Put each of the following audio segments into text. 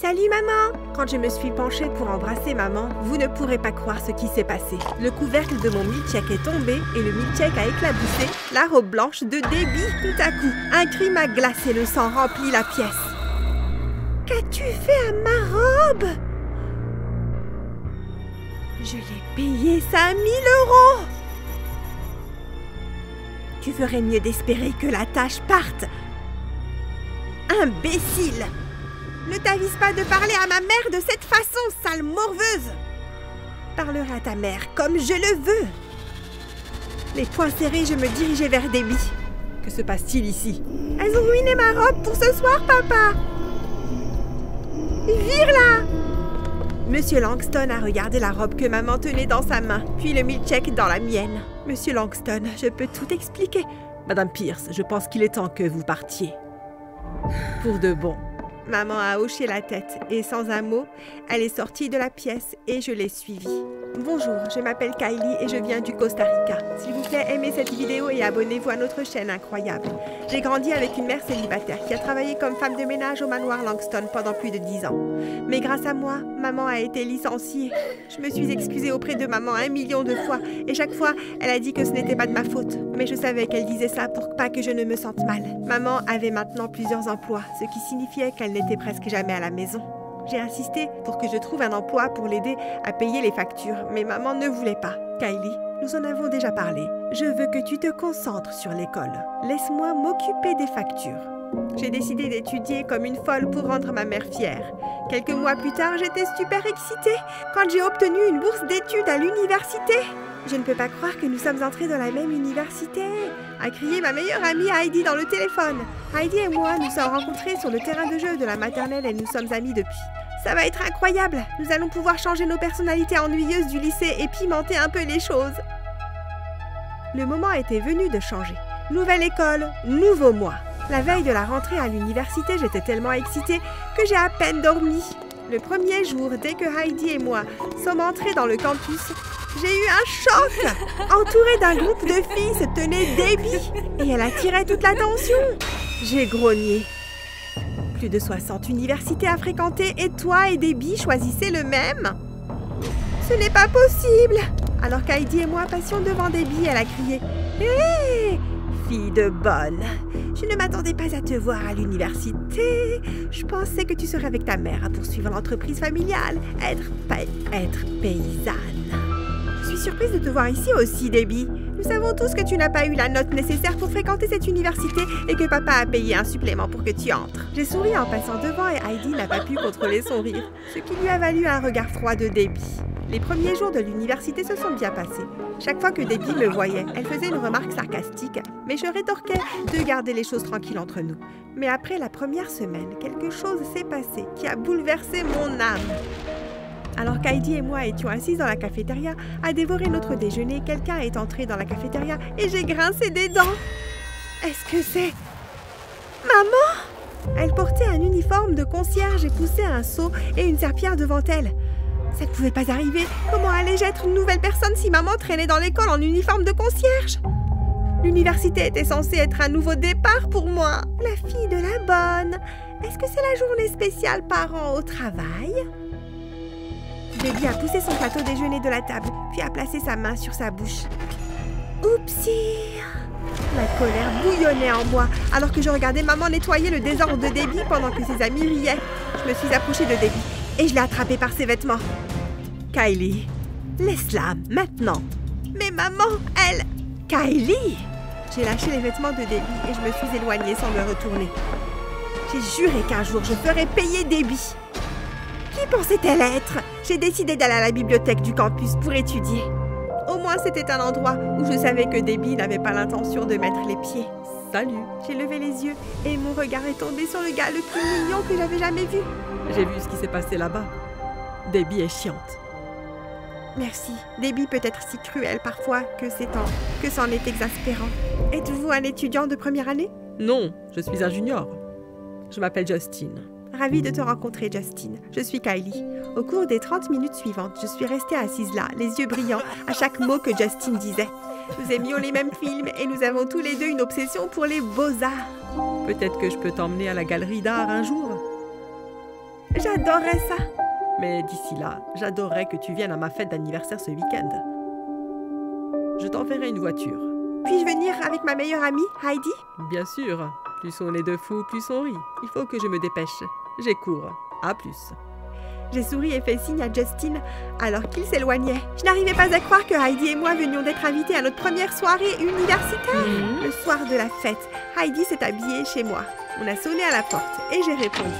Salut maman! Quand je me suis penchée pour embrasser maman, vous ne pourrez pas croire ce qui s'est passé. Le couvercle de mon milkshake est tombé et le milkshake a éclaboussé la robe blanche de Debbie. Tout à coup, un cri m'a glacé, le sang remplit la pièce. Qu'as-tu fait à ma robe? Je l'ai payée 5000 €! Tu ferais mieux d'espérer que la tâche parte. Imbécile! Ne t'avise pas de parler à ma mère de cette façon, sale morveuse! Parlerai à ta mère comme je le veux! Les poings serrés, je me dirigeais vers Debbie. Que se passe-t-il ici? Elles ont ruiné ma robe pour ce soir, papa! Vire-la! Monsieur Langston a regardé la robe que maman tenait dans sa main, puis le milkshake dans la mienne. Monsieur Langston, je peux tout expliquer. Madame Pierce, je pense qu'il est temps que vous partiez. Pour de bon. Maman a hoché la tête et sans un mot, elle est sortie de la pièce et je l'ai suivie. Bonjour, je m'appelle Kylie et je viens du Costa Rica. S'il vous plaît, aimez cette vidéo et abonnez-vous à notre chaîne incroyable. J'ai grandi avec une mère célibataire qui a travaillé comme femme de ménage au manoir Langston pendant plus de 10 ans. Mais grâce à moi, maman a été licenciée. Je me suis excusée auprès de maman 1 million de fois et chaque fois, elle a dit que ce n'était pas de ma faute. Mais je savais qu'elle disait ça pour pas que je ne me sente mal. Maman avait maintenant plusieurs emplois, ce qui signifiait qu'elle n'était presque jamais à la maison. J'ai insisté pour que je trouve un emploi pour l'aider à payer les factures, mais maman ne voulait pas. Kylie, nous en avons déjà parlé. Je veux que tu te concentres sur l'école. Laisse-moi m'occuper des factures. J'ai décidé d'étudier comme une folle pour rendre ma mère fière. Quelques mois plus tard, j'étais super excitée quand j'ai obtenu une bourse d'études à l'université. Je ne peux pas croire que nous sommes entrés dans la même université, a crié ma meilleure amie Heidi dans le téléphone. Heidi et moi nous sommes rencontrés sur le terrain de jeu de la maternelle et nous sommes amis depuis. Ça va être incroyable! Nous allons pouvoir changer nos personnalités ennuyeuses du lycée et pimenter un peu les choses. Le moment était venu de changer. Nouvelle école, nouveau moi. La veille de la rentrée à l'université, j'étais tellement excitée que j'ai à peine dormi. Le premier jour, dès que Heidi et moi sommes entrés dans le campus, j'ai eu un choc. Entourée d'un groupe de filles se tenait Debbie et elle attirait toute l'attention. J'ai grogné. Plus de 60 universités à fréquenter et toi et Debbie choisissez le même? Ce n'est pas possible! Alors qu'Heidi et moi passions devant Debbie, elle a crié « Hé ! Fille de bonne, je ne m'attendais pas à te voir à l'université. Je pensais que tu serais avec ta mère à poursuivre l'entreprise familiale, être paysanne. Je suis surprise de te voir ici aussi, Debbie. Nous savons tous que tu n'as pas eu la note nécessaire pour fréquenter cette université et que papa a payé un supplément pour que tu entres. » J'ai souri en passant devant et Heidi n'a pas pu contrôler son rire, ce qui lui a valu un regard froid de Debbie. Les premiers jours de l'université se sont bien passés. Chaque fois que Debbie me voyait, elle faisait une remarque sarcastique, mais je rétorquais de garder les choses tranquilles entre nous. Mais après la première semaine, quelque chose s'est passé qui a bouleversé mon âme. Alors qu'Heidi et moi étions assises dans la cafétéria à dévorer notre déjeuner, quelqu'un est entré dans la cafétéria et j'ai grincé des dents. Est-ce que c'est... maman? Elle portait un uniforme de concierge et poussait un seau et une serpillière devant elle. Ça ne pouvait pas arriver. Comment allais-je être une nouvelle personne si maman traînait dans l'école en uniforme de concierge? L'université était censée être un nouveau départ pour moi. La fille de la bonne. Est-ce que c'est la journée spéciale parents au travail? Debbie a poussé son plateau déjeuner de la table, puis a placé sa main sur sa bouche. Oupsie! La colère bouillonnait en moi, alors que je regardais maman nettoyer le désordre de Debbie pendant que ses amis riaient. Je me suis approchée de Debbie et je l'ai attrapée par ses vêtements. Kylie, laisse-la maintenant. Mais maman, elle... Kylie! J'ai lâché les vêtements de Debbie et je me suis éloignée sans me retourner. J'ai juré qu'un jour je ferais payer Debbie. Qui pensait-elle être? J'ai décidé d'aller à la bibliothèque du campus pour étudier. Au moins, c'était un endroit où je savais que Debbie n'avait pas l'intention de mettre les pieds. Salut! J'ai levé les yeux et mon regard est tombé sur le gars le plus mignon que j'avais jamais vu. J'ai vu ce qui s'est passé là-bas. Debbie est chiante. Merci. Debbie peut être si cruelle parfois que c'en est exaspérant. Êtes-vous un étudiant de première année? Non, je suis un junior. Je m'appelle Justin. Ravie de te rencontrer, Justin. Je suis Kylie. Au cours des 30 minutes suivantes, je suis restée assise là, les yeux brillants, à chaque mot que Justin disait. Nous aimions les mêmes films et nous avons tous les deux une obsession pour les beaux-arts. Peut-être que je peux t'emmener à la galerie d'art un jour. J'adorais ça. Mais d'ici là, j'adorerais que tu viennes à ma fête d'anniversaire ce week-end. Je t'enverrai une voiture. Puis-je venir avec ma meilleure amie, Heidi? Bien sûr. Plus on est de fous, plus on rit. Il faut que je me dépêche. J'ai cours. À plus. J'ai souri et fait signe à Justin alors qu'il s'éloignait. Je n'arrivais pas à croire que Heidi et moi venions d'être invités à notre première soirée universitaire. Le soir de la fête, Heidi s'est habillée chez moi. On a sonné à la porte et j'ai répondu.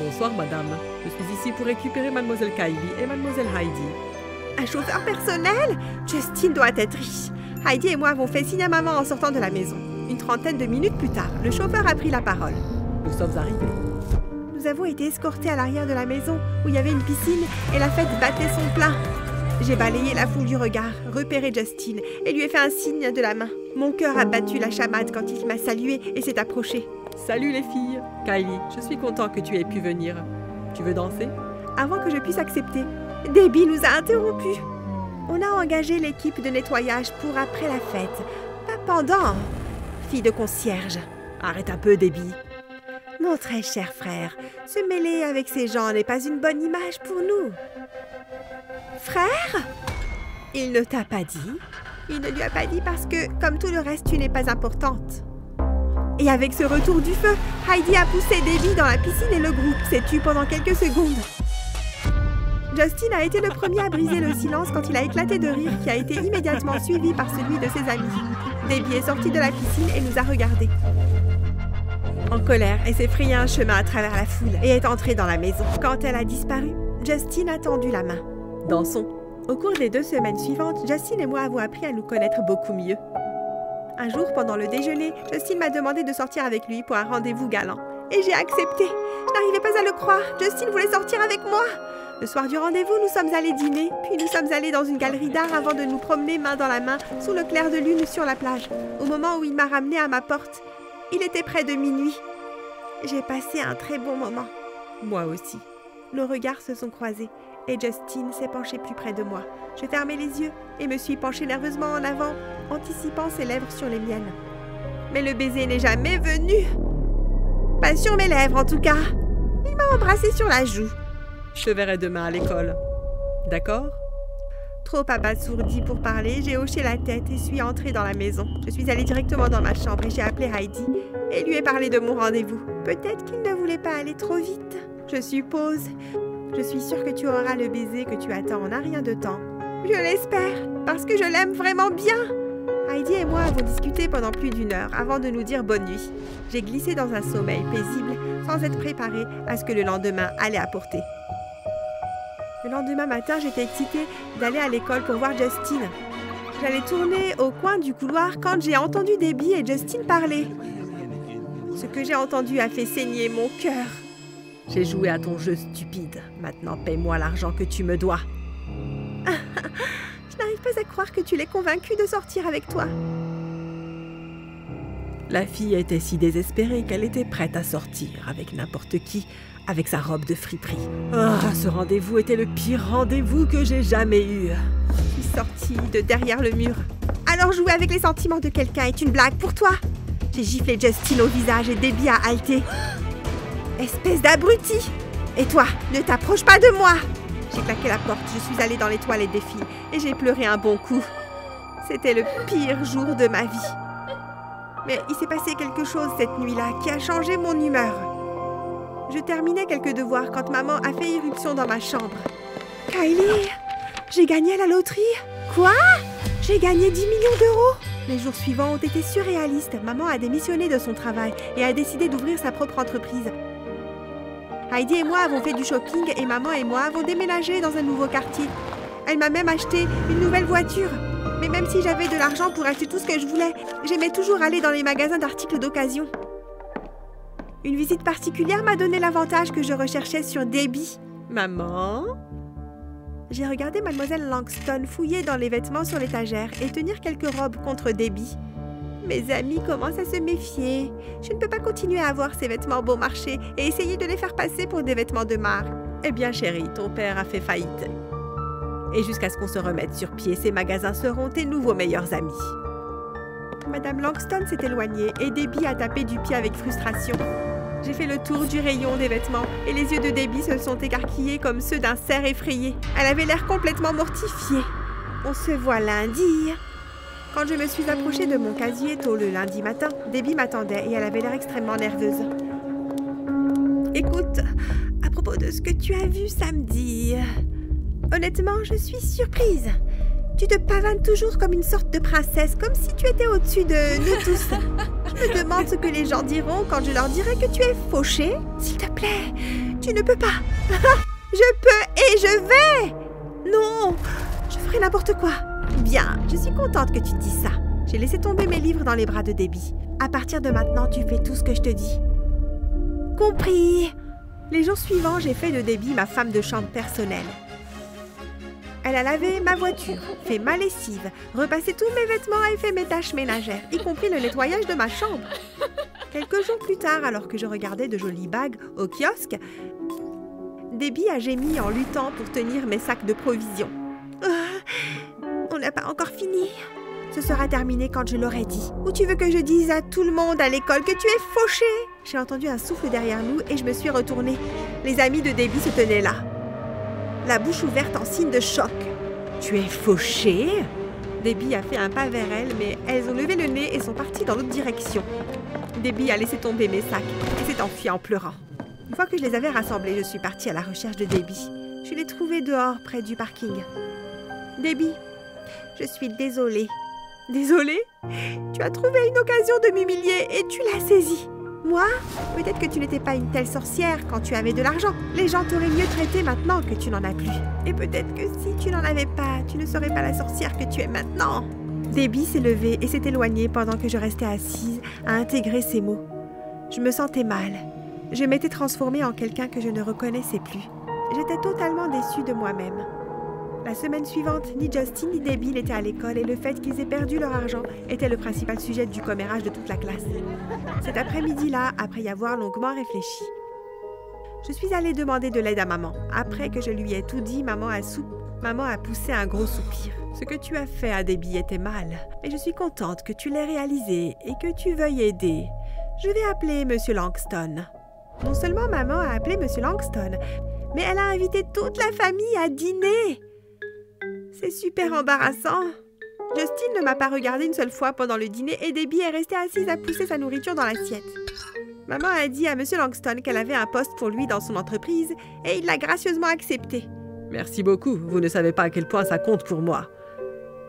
Bonsoir, madame. Je suis ici pour récupérer mademoiselle Kylie et mademoiselle Heidi. Un chauffeur personnel? Justin doit être riche. Heidi et moi avons fait signe à maman en sortant de la maison. Une trentaine de minutes plus tard, le chauffeur a pris la parole. Nous sommes arrivés. Nous avons été escortés à l'arrière de la maison où il y avait une piscine et la fête battait son plein. J'ai balayé la foule du regard, repéré Justin et lui ai fait un signe de la main. Mon cœur a battu la chamade quand il m'a salué et s'est approché. Salut les filles. Kylie, je suis content que tu aies pu venir. Tu veux danser? Avant que je puisse accepter, Debbie nous a interrompus. On a engagé l'équipe de nettoyage pour après la fête. Pas pendant. Fille de concierge. Arrête un peu, Debbie. Mon très cher frère, se mêler avec ces gens n'est pas une bonne image pour nous. Frère? Il ne t'a pas dit? Il ne lui a pas dit parce que, comme tout le reste, tu n'es pas importante. Et avec ce retour du feu, Heidi a poussé Debbie dans la piscine et le groupe s'est tu pendant quelques secondes. Justin a été le premier à briser le silence quand il a éclaté de rire qui a été immédiatement suivi par celui de ses amis. Debbie est sortie de la piscine et nous a regardés. En colère, elle s'est frayé un chemin à travers la foule et est entrée dans la maison. Quand elle a disparu, Justin a tendu la main. Dansons. Au cours des 2 semaines suivantes, Justin et moi avons appris à nous connaître beaucoup mieux. Un jour, pendant le déjeuner, Justin m'a demandé de sortir avec lui pour un rendez-vous galant. Et j'ai accepté. Je n'arrivais pas à le croire. Justin voulait sortir avec moi. Le soir du rendez-vous, nous sommes allés dîner, puis nous sommes allés dans une galerie d'art avant de nous promener main dans la main sous le clair de lune sur la plage. Au moment où il m'a ramenée à ma porte, il était près de minuit. J'ai passé un très bon moment. Moi aussi. Nos regards se sont croisés et Justin s'est penché plus près de moi. Je fermais les yeux et me suis penchée nerveusement en avant, anticipant ses lèvres sur les miennes. Mais le baiser n'est jamais venu. Pas sur mes lèvres en tout cas. Il m'a embrassée sur la joue. Je te verrai demain à l'école. D'accord? Trop abasourdie pour parler, j'ai hoché la tête et suis entrée dans la maison. Je suis allée directement dans ma chambre et j'ai appelé Heidi et lui ai parlé de mon rendez-vous. Peut-être qu'il ne voulait pas aller trop vite. Je suppose. Je suis sûre que tu auras le baiser que tu attends en un rien de temps. Je l'espère, parce que je l'aime vraiment bien. Heidi et moi avons discuté pendant plus d'1 heure avant de nous dire bonne nuit. J'ai glissé dans un sommeil paisible sans être préparée à ce que le lendemain allait apporter. Le lendemain matin, j'étais excitée d'aller à l'école pour voir Justin. J'allais tourner au coin du couloir quand j'ai entendu Debbie et Justin parler. Ce que j'ai entendu a fait saigner mon cœur. J'ai joué à ton jeu stupide. Maintenant, paie-moi l'argent que tu me dois. Je n'arrive pas à croire que tu l'aies convaincue de sortir avec toi. La fille était si désespérée qu'elle était prête à sortir avec n'importe qui. Avec sa robe de friperie. Oh, ce rendez-vous était le pire rendez-vous que j'ai jamais eu. Je suis sortie de derrière le mur. Alors jouer avec les sentiments de quelqu'un est une blague pour toi. J'ai giflé Justin au visage et Debbie a halté. Espèce d'abruti. Et toi, ne t'approche pas de moi. J'ai claqué la porte, je suis allée dans les toilettes des filles et j'ai pleuré un bon coup. C'était le pire jour de ma vie. Mais il s'est passé quelque chose cette nuit-là qui a changé mon humeur. Je terminais quelques devoirs quand maman a fait irruption dans ma chambre. « Kylie, j'ai gagné à la loterie !»« Quoi ? J'ai gagné 10 millions d'euros !» Les jours suivants ont été surréalistes. Maman a démissionné de son travail et a décidé d'ouvrir sa propre entreprise. Heidi et moi avons fait du shopping et maman et moi avons déménagé dans un nouveau quartier. Elle m'a même acheté une nouvelle voiture. Mais même si j'avais de l'argent pour acheter tout ce que je voulais, j'aimais toujours aller dans les magasins d'articles d'occasion. Une visite particulière m'a donné l'avantage que je recherchais sur Debbie. Maman? J'ai regardé mademoiselle Langston fouiller dans les vêtements sur l'étagère et tenir quelques robes contre Debbie. Mes amis commencent à se méfier. Je ne peux pas continuer à avoir ces vêtements bon marché et essayer de les faire passer pour des vêtements de marque. Eh bien chérie, ton père a fait faillite. Et jusqu'à ce qu'on se remette sur pied, ces magasins seront tes nouveaux meilleurs amis. Madame Langston s'est éloignée et Debbie a tapé du pied avec frustration. J'ai fait le tour du rayon des vêtements et les yeux de Debbie se sont écarquillés comme ceux d'un cerf effrayé. Elle avait l'air complètement mortifiée. On se voit lundi. Quand je me suis approchée de mon casier tôt le lundi matin, Debbie m'attendait et elle avait l'air extrêmement nerveuse. « Écoute, à propos de ce que tu as vu samedi, honnêtement, je suis surprise. Tu te pavanes toujours comme une sorte de princesse, comme si tu étais au-dessus de nous tous. Je me demande ce que les gens diront quand je leur dirai que tu es fauchée. S'il te plaît, tu ne peux pas. Je peux et je vais. Non, je ferai n'importe quoi. » Bien, je suis contente que tu te dises ça. J'ai laissé tomber mes livres dans les bras de Debbie. À partir de maintenant, tu fais tout ce que je te dis. Compris. Les jours suivants, j'ai fait de Debbie ma femme de chambre personnelle. Elle a lavé ma voiture, fait ma lessive, repassé tous mes vêtements et fait mes tâches ménagères, y compris le nettoyage de ma chambre. Quelques jours plus tard, alors que je regardais de jolies bagues au kiosque, Debbie a gémi en luttant pour tenir mes sacs de provisions. On n'a pas encore fini. Ce sera terminé quand je l'aurai dit. Ou tu veux que je dise à tout le monde à l'école que tu es fauchée? J'ai entendu un souffle derrière nous et je me suis retournée. Les amis de Debbie se tenaient là, la bouche ouverte en signe de choc. Tu es fauchée? Debbie a fait un pas vers elle, mais elles ont levé le nez et sont parties dans l'autre direction. Debbie a laissé tomber mes sacs et s'est enfuie en pleurant. Une fois que je les avais rassemblés, je suis partie à la recherche de Debbie. Je l'ai trouvée dehors près du parking. Debbie, je suis désolée. Désolée? Tu as trouvé une occasion de m'humilier et tu l'as saisie. Moi? Peut-être que tu n'étais pas une telle sorcière quand tu avais de l'argent. Les gens t'auraient mieux traité maintenant que tu n'en as plus. Et peut-être que si tu n'en avais pas, tu ne serais pas la sorcière que tu es maintenant. Debbie s'est levée et s'est éloignée pendant que je restais assise à intégrer ces mots. Je me sentais mal. Je m'étais transformée en quelqu'un que je ne reconnaissais plus. J'étais totalement déçue de moi-même. La semaine suivante, ni Justin ni Debbie n'étaient à l'école et le fait qu'ils aient perdu leur argent était le principal sujet du commérage de toute la classe. Cet après-midi-là, après y avoir longuement réfléchi, je suis allée demander de l'aide à maman. Après que je lui ai tout dit, maman a poussé un gros soupir. Ce que tu as fait à Debbie était mal, et je suis contente que tu l'aies réalisé et que tu veuilles aider. Je vais appeler Monsieur Langston. Non seulement maman a appelé Monsieur Langston, mais elle a invité toute la famille à dîner. C'est super embarrassant. Justin ne m'a pas regardée une seule fois pendant le dîner et Debbie est restée assise à pousser sa nourriture dans l'assiette. Maman a dit à Monsieur Langston qu'elle avait un poste pour lui dans son entreprise et il l'a gracieusement accepté. « Merci beaucoup, vous ne savez pas à quel point ça compte pour moi.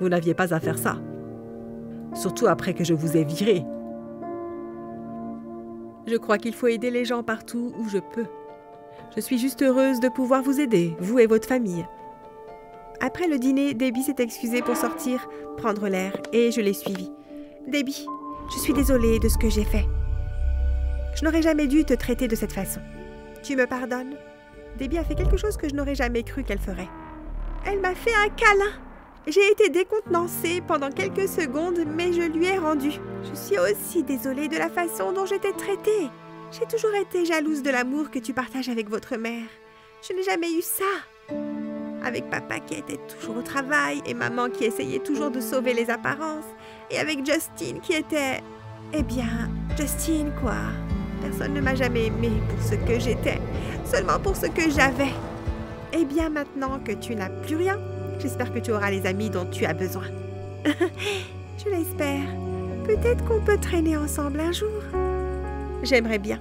Vous n'aviez pas à faire ça. Surtout après que je vous ai viré. Je crois qu'il faut aider les gens partout où je peux. Je suis juste heureuse de pouvoir vous aider, vous et votre famille. » Après le dîner, Debbie s'est excusée pour sortir, prendre l'air, et je l'ai suivie. « Debbie, je suis désolée de ce que j'ai fait. Je n'aurais jamais dû te traiter de cette façon. Tu me pardonnes ?» Debbie a fait quelque chose que je n'aurais jamais cru qu'elle ferait. Elle m'a fait un câlin. J'ai été décontenancée pendant quelques secondes, mais je lui ai rendu. Je suis aussi désolée de la façon dont j'étais traitée. J'ai toujours été jalouse de l'amour que tu partages avec votre mère. Je n'ai jamais eu ça. Avec papa qui était toujours au travail et maman qui essayait toujours de sauver les apparences. Et avec Justin qui était... Eh bien, Justin, quoi. Personne ne m'a jamais aimée pour ce que j'étais, seulement pour ce que j'avais. Eh bien, maintenant que tu n'as plus rien, j'espère que tu auras les amis dont tu as besoin. Je l'espère. Peut-être qu'on peut traîner ensemble un jour. J'aimerais bien.